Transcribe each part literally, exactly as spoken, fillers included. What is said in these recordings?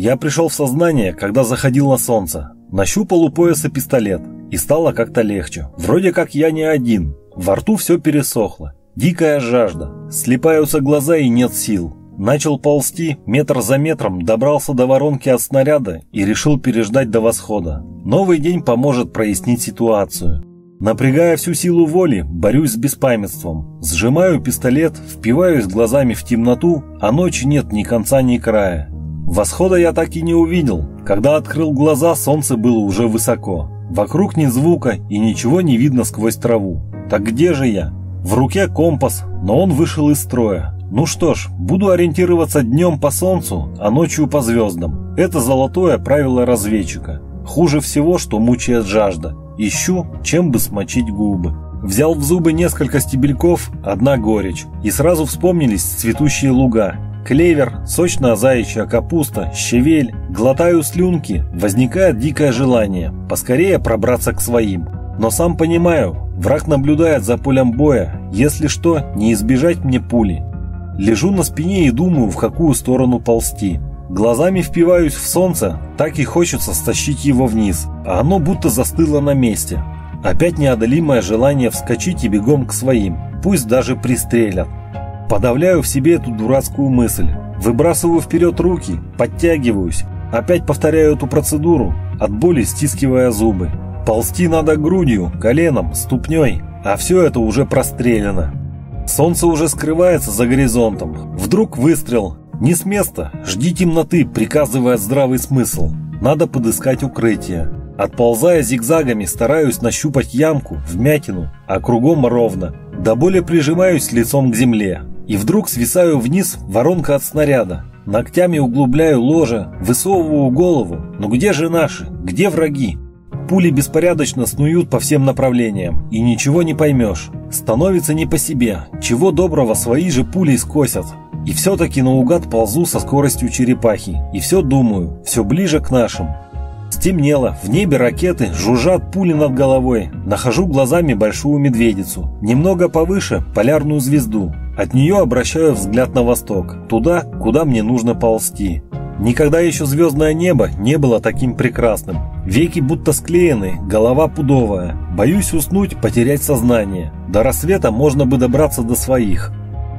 Я пришел в сознание, когда заходило солнце. Нащупал у пояса пистолет, и стало как-то легче. Вроде как я не один. Во рту все пересохло. Дикая жажда. Слипаются глаза и нет сил. Начал ползти, метр за метром добрался до воронки от снаряда и решил переждать до восхода. Новый день поможет прояснить ситуацию. Напрягая всю силу воли, борюсь с беспамятством. Сжимаю пистолет, впиваюсь глазами в темноту, а ночи нет ни конца, ни края. Восхода я так и не увидел. Когда открыл глаза, солнце было уже высоко. Вокруг ни звука и ничего не видно сквозь траву. Так где же я? В руке компас, но он вышел из строя. Ну что ж, буду ориентироваться днем по солнцу, а ночью по звездам. Это золотое правило разведчика. Хуже всего, что мучает жажда. Ищу, чем бы смочить губы. Взял в зубы несколько стебельков, одна горечь. И сразу вспомнились цветущие луга. Клевер, сочная заячья капуста, щавель. Глотаю слюнки, возникает дикое желание поскорее пробраться к своим. Но сам понимаю, враг наблюдает за полем боя. Если что, не избежать мне пули. Лежу на спине и думаю, в какую сторону ползти. Глазами впиваюсь в солнце, так и хочется стащить его вниз, а оно будто застыло на месте. Опять неодолимое желание вскочить и бегом к своим, пусть даже пристрелят. Подавляю в себе эту дурацкую мысль, выбрасываю вперед руки, подтягиваюсь, опять повторяю эту процедуру, от боли стискивая зубы. Ползти надо грудью, коленом, ступней, а все это уже прострелено. Солнце уже скрывается за горизонтом. Вдруг выстрел. Не с места. Жди темноты, приказывает здравый смысл. Надо подыскать укрытие. Отползая зигзагами, стараюсь нащупать ямку, вмятину, а кругом ровно. До боли прижимаюсь лицом к земле. И вдруг свисаю вниз, воронка от снаряда. Ногтями углубляю ложе, высовываю голову. Ну где же наши? Где враги? Пули беспорядочно снуют по всем направлениям, и ничего не поймешь. Становится не по себе, чего доброго свои же пули скосят. И все-таки наугад ползу со скоростью черепахи, и все думаю, все ближе к нашим. Стемнело, в небе ракеты, жужжат пули над головой. Нахожу глазами большую медведицу, немного повыше полярную звезду. От нее обращаю взгляд на восток, туда, куда мне нужно ползти. Никогда еще звездное небо не было таким прекрасным. Веки будто склеены, голова пудовая. Боюсь уснуть, потерять сознание. До рассвета можно бы добраться до своих.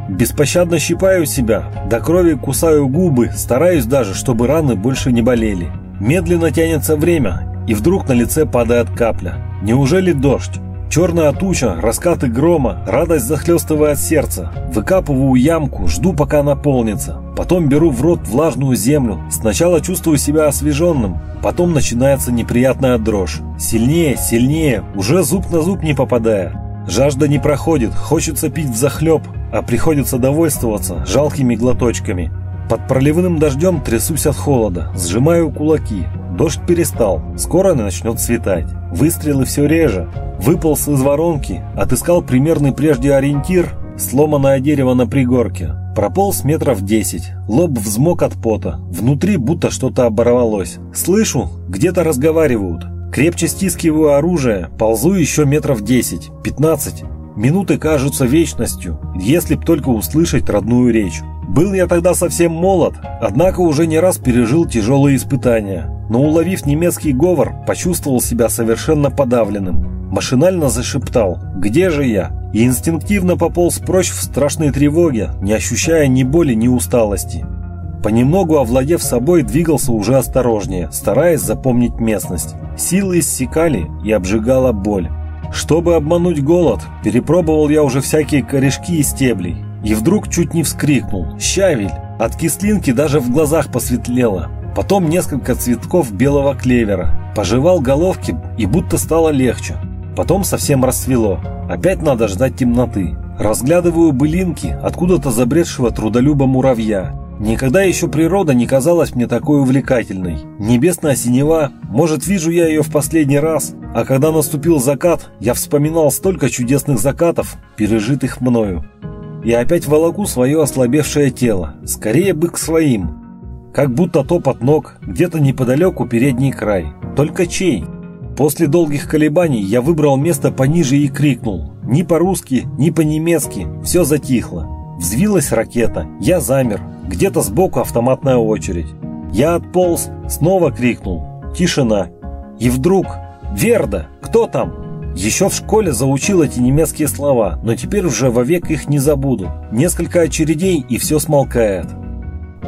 Беспощадно щипаю себя, до крови кусаю губы, стараюсь даже, чтобы раны больше не болели. Медленно тянется время, и вдруг на лице падает капля. Неужели дождь? Черная туча, раскаты грома, радость захлестывает сердце. Выкапываю ямку, жду, пока наполнится. Потом беру в рот влажную землю. Сначала чувствую себя освеженным, потом начинается неприятная дрожь. Сильнее, сильнее, уже зуб на зуб не попадая. Жажда не проходит, хочется пить взахлеб, а приходится довольствоваться жалкими глоточками. Под проливным дождем трясусь от холода, сжимаю кулаки. Дождь перестал, скоро начнет светать. Выстрелы все реже. Выполз из воронки, отыскал примерный прежде ориентир, сломанное дерево на пригорке. Прополз метров десять, лоб взмок от пота, внутри будто что-то оборвалось. Слышу, где-то разговаривают. Крепче стискиваю оружие, ползу еще метров десять-пятнадцать. Минуты кажутся вечностью, если б только услышать родную речь. Был я тогда совсем молод, однако уже не раз пережил тяжелые испытания. Но, уловив немецкий говор, почувствовал себя совершенно подавленным. Машинально зашептал «Где же я?» и инстинктивно пополз прочь в страшной тревоге, не ощущая ни боли, ни усталости. Понемногу, овладев собой, двигался уже осторожнее, стараясь запомнить местность. Силы иссякали и обжигала боль. Чтобы обмануть голод, перепробовал я уже всякие корешки и стебли. И вдруг чуть не вскрикнул «Щавель!». От кислинки даже в глазах посветлело. Потом несколько цветков белого клевера. Пожевал головки, и будто стало легче. Потом совсем рассвело. Опять надо ждать темноты. Разглядываю былинки откуда-то забредшего трудолюба муравья. Никогда еще природа не казалась мне такой увлекательной. Небесная синева, может, вижу я ее в последний раз, а когда наступил закат, я вспоминал столько чудесных закатов, пережитых мною. И опять волоку свое ослабевшее тело. Скорее бы к своим. Как будто топот ног, где-то неподалеку передний край. Только чей? После долгих колебаний я выбрал место пониже и крикнул. Ни по-русски, ни по-немецки. Все затихло. Взвилась ракета. Я замер. Где-то сбоку автоматная очередь. Я отполз, снова крикнул. Тишина. И вдруг: «Верда, кто там?» Еще в школе заучил эти немецкие слова, но теперь уже вовек их не забуду. Несколько очередей, и все смолкает.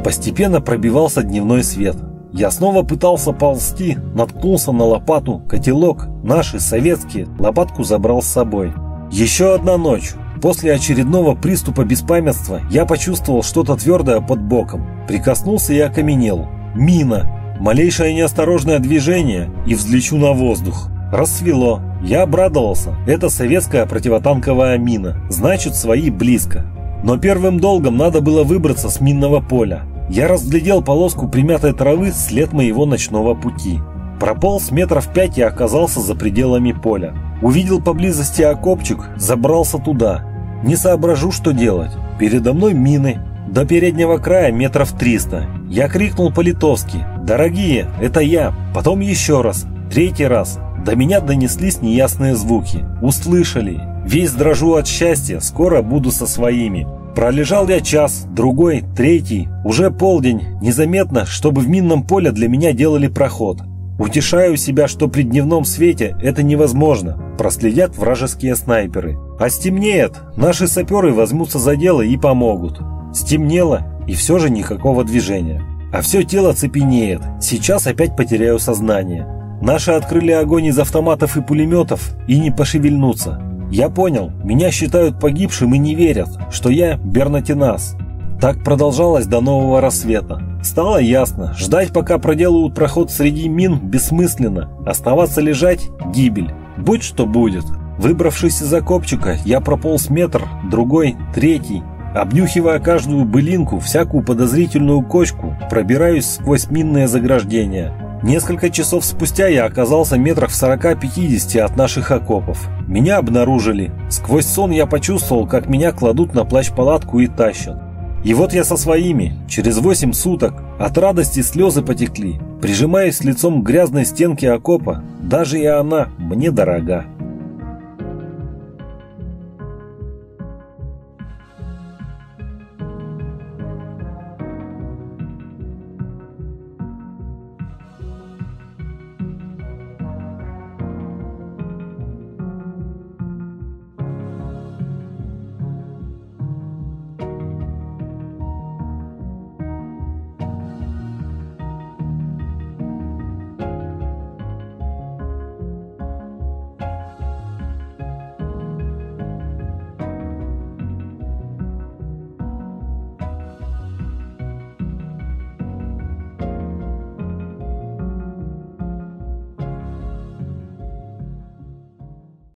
Постепенно пробивался дневной свет. Я снова пытался ползти, наткнулся на лопату, котелок, наши, советские, лопатку забрал с собой. Еще одна ночь. После очередного приступа беспамятства я почувствовал что-то твердое под боком. Прикоснулся и окаменел. Мина. Малейшее неосторожное движение, и взлечу на воздух. Рассвело. Я обрадовался. Это советская противотанковая мина. Значит, свои близко. Но первым долгом надо было выбраться с минного поля. Я разглядел полоску примятой травы, след моего ночного пути. Прополз метров пять и оказался за пределами поля. Увидел поблизости окопчик, забрался туда. Не соображу, что делать. Передо мной мины. До переднего края метров триста. Я крикнул по-литовски: «Дорогие, это я!» Потом еще раз, третий раз. До меня донеслись неясные звуки. Услышали. Весь дрожу от счастья, скоро буду со своими. Пролежал я час, другой, третий. Уже полдень, незаметно, чтобы в минном поле для меня делали проход. Утешаю себя, что при дневном свете это невозможно. Проследят вражеские снайперы. А стемнеет, наши саперы возьмутся за дело и помогут. Стемнело, и все же никакого движения. А все тело цепенеет. Сейчас опять потеряю сознание. Наши открыли огонь из автоматов и пулеметов и не пошевельнутся. Я понял, меня считают погибшим и не верят, что я Бернотенас. Так продолжалось до нового рассвета. Стало ясно, ждать, пока проделают проход среди мин, бессмысленно. Оставаться лежать – гибель. Будь что будет. Выбравшись из окопчика, я прополз метр, другой, третий. Обнюхивая каждую былинку, всякую подозрительную кочку, пробираюсь сквозь минное заграждение. Несколько часов спустя я оказался метрах в сорока-пятидесяти от наших окопов. Меня обнаружили. Сквозь сон я почувствовал, как меня кладут на плащ-палатку и тащат. И вот я со своими, через восемь суток. От радости слезы потекли. Прижимаюсь лицом к грязной стенке окопа. Даже и она мне дорога.